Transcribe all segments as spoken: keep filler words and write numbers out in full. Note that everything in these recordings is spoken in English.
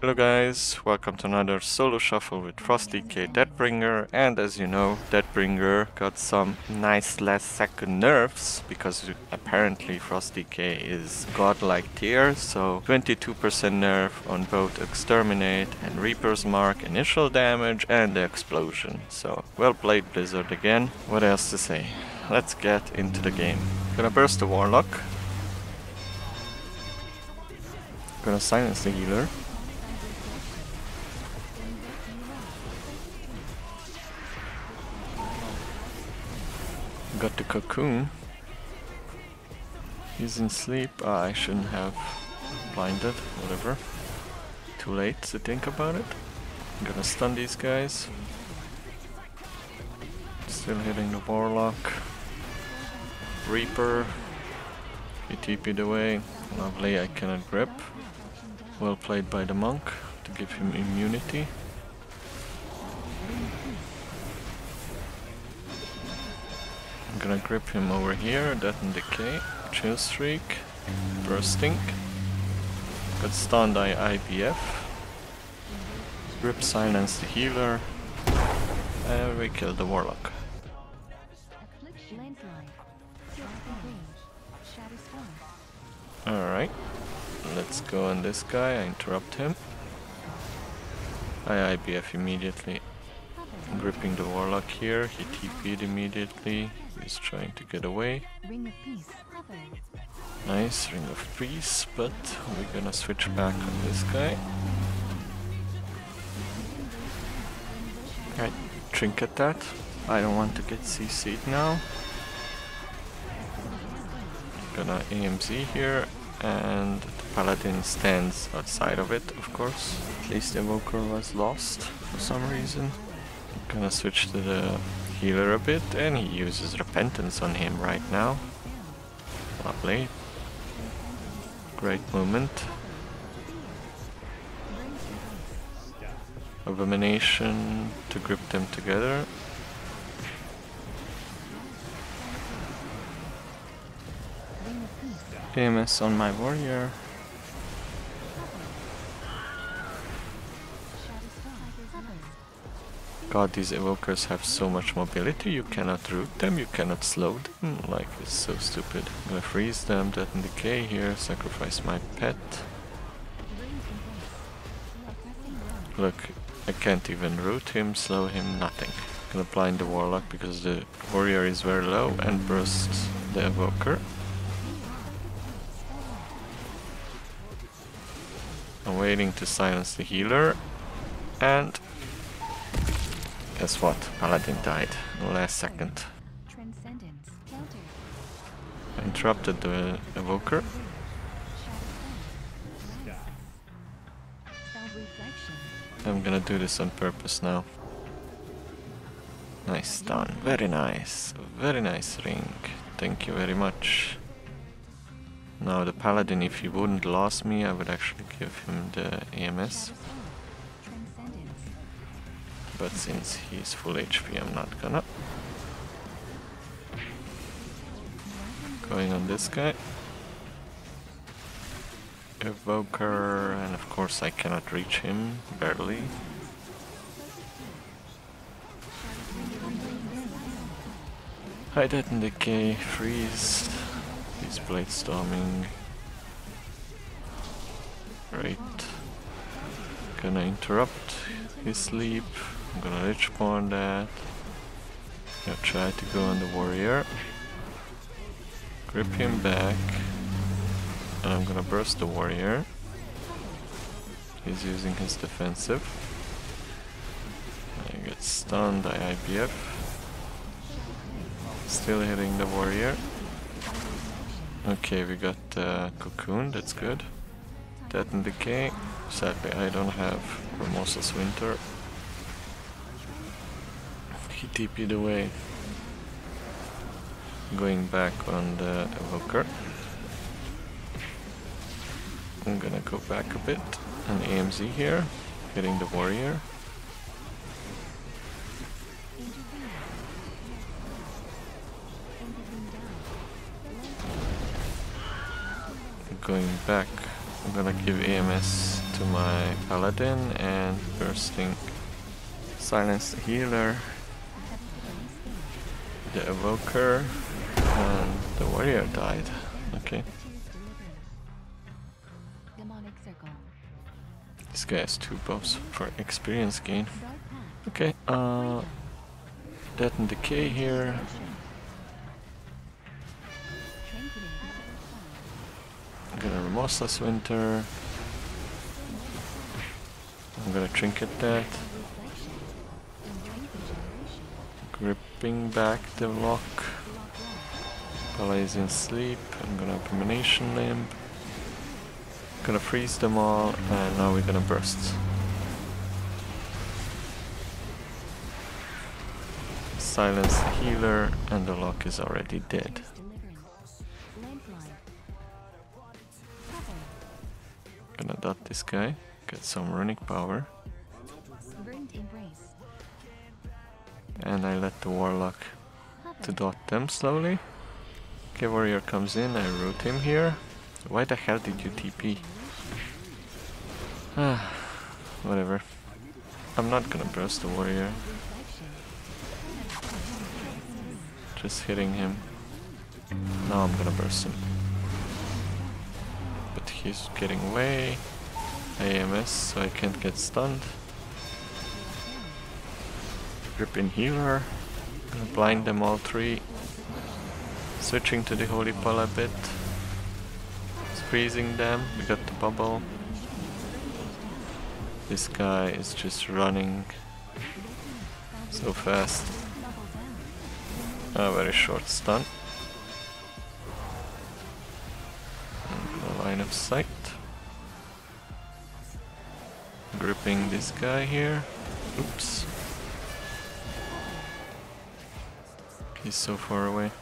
Hello guys, welcome to another solo shuffle with Frost D K Deathbringer, and as you know, Deathbringer got some nice last second nerfs because apparently Frost D K is godlike tier, so twenty-two percent nerf on both Exterminate and Reaper's Mark, initial damage and the explosion. So well played Blizzard again, what else to say, let's get into the game. Gonna burst the Warlock, gonna silence the healer. Got the cocoon. He's in sleep. Ah, I shouldn't have blinded. Whatever. Too late to think about it. I'm gonna stun these guys. Still hitting the Warlock. Reaper. He T P'd away. Lovely, I cannot grip. Well played by the monk to give him immunity. Gonna grip him over here, death and decay, chill streak, bursting, got stunned by I B F, grip silence the healer, and we kill the Warlock. Alright, let's go on this guy, I interrupt him, I I B F immediately, gripping the Warlock here, he T P'd immediately. He's trying to get away. Ring of peace. Nice, Ring of Peace, but we're gonna switch back on this guy. I trinket that. I don't want to get C C'd now. Gonna A M Z here, and the Paladin stands outside of it, of course. At least the Evoker was lost for some reason. Gonna switch to the healer a bit, and he uses repentance on him right now. Lovely. Great moment. Abomination to grip them together. A M S on my warrior. God, these evokers have so much mobility, you cannot root them, you cannot slow them, like, it's so stupid. I'm gonna freeze them, death and decay here, sacrifice my pet. Look, I can't even root him, slow him, nothing. I'm gonna blind the Warlock because the warrior is very low and bursts the evoker. I'm waiting to silence the healer, and guess what? Paladin died in the last second. I interrupted the evoker. I'm gonna do this on purpose now. Nice stun. Very nice. Very nice ring. Thank you very much. Now the Paladin, if he wouldn't lost me, I would actually give him the A M S. But since he's full H P, I'm not gonna. Going on this guy. Evoker, and of course I cannot reach him, barely. Hide that in decay, freeze. He's blade storming. Great. Gonna interrupt his sleep. I'm gonna Lichpawn that. Gonna try to go on the warrior. Grip him back. And I'm gonna burst the warrior. He's using his defensive. I get stunned by I B F. Still hitting the warrior. Okay, we got uh, cocoon, that's good. Death and decay. Sadly, I don't have Remorseless Winter. He T P'd away. Going back on the evoker. I'm gonna go back a bit. An A M Z here, hitting the warrior. Going back I'm gonna give A M S to my Paladin and Bursting Silence the Healer, the Evoker, and the Warrior died. Okay. This guy has two buffs for experience gain. Okay, uh, Death and Decay here. I'm gonna Remorseless Winter. I'm gonna Trinket that. Gripping back the lock. Palasian Sleep. I'm gonna Abomination Limb. Gonna freeze them all, and now we're gonna burst. Silence the healer, and the lock is already dead. Gonna dot this guy, get some runic power. And I let the warlock to dot them slowly. Okay, warrior comes in, I root him here. Why the hell did you T P? Ah, whatever. I'm not gonna burst the warrior. Just hitting him. Now I'm gonna burst him. But he's getting away. A M S, so I can't get stunned. Ripping healer. Gonna blind them all three. Switching to the holy pala a bit. Freezing them, we got the bubble. This guy is just running so fast. A very short stun. Line of sight. Gripping this guy here. Oops. He's so far away.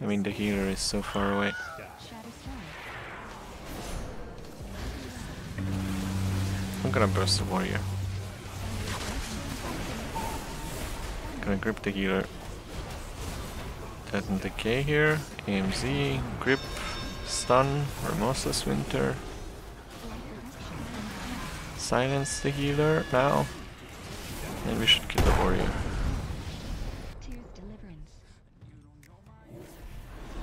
I mean, the healer is so far away. Gonna burst the warrior. Gonna grip the healer. Death and Decay here. A M Z, grip, stun, Remorseless Winter. Silence the healer now. And we should kill the warrior.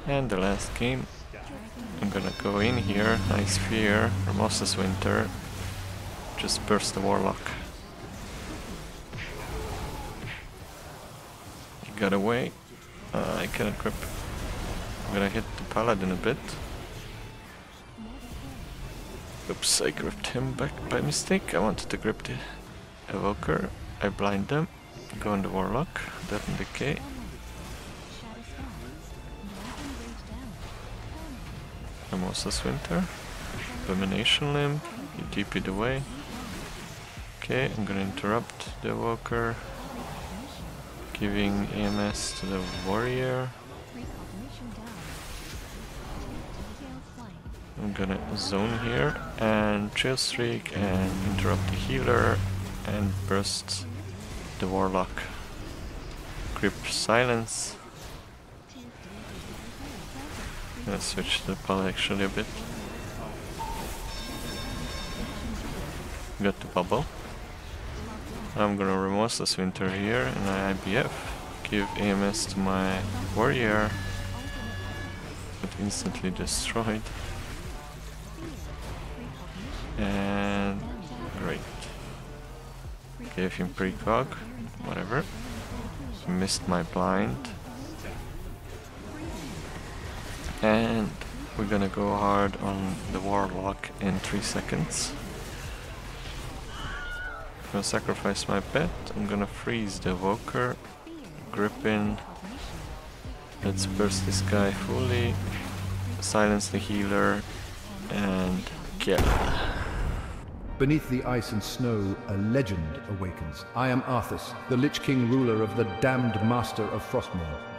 And the last game. I'm gonna go in here. Nice fear. Remorseless Winter. Just burst the warlock. He got away. Uh, I cannot grip. I'm gonna hit the paladin a bit. Oops, I gripped him back by mistake. I wanted to grip the evoker. I blind them. Go on the warlock. Death and Decay. Amosa Swinter. Abomination Limb. He T P'd away. Okay, I'm gonna interrupt the evoker, giving A M S to the warrior. I'm gonna zone here and chill streak and interrupt the healer and burst the warlock. Grip silence. Let's switch the pal actually a bit. Got the bubble. I'm gonna Remorseless Winter here and I I B F. Give A M S to my warrior, but instantly destroyed. And great. Gave him precog, whatever. Missed my blind. And we're gonna go hard on the warlock in three seconds. I'm gonna sacrifice my pet. I'm gonna freeze the evoker. Grip in. Let's burst this guy fully. Silence the healer. And kill. Beneath the ice and snow, a legend awakens. I am Arthas, the Lich King ruler of the damned master of Frostmourne.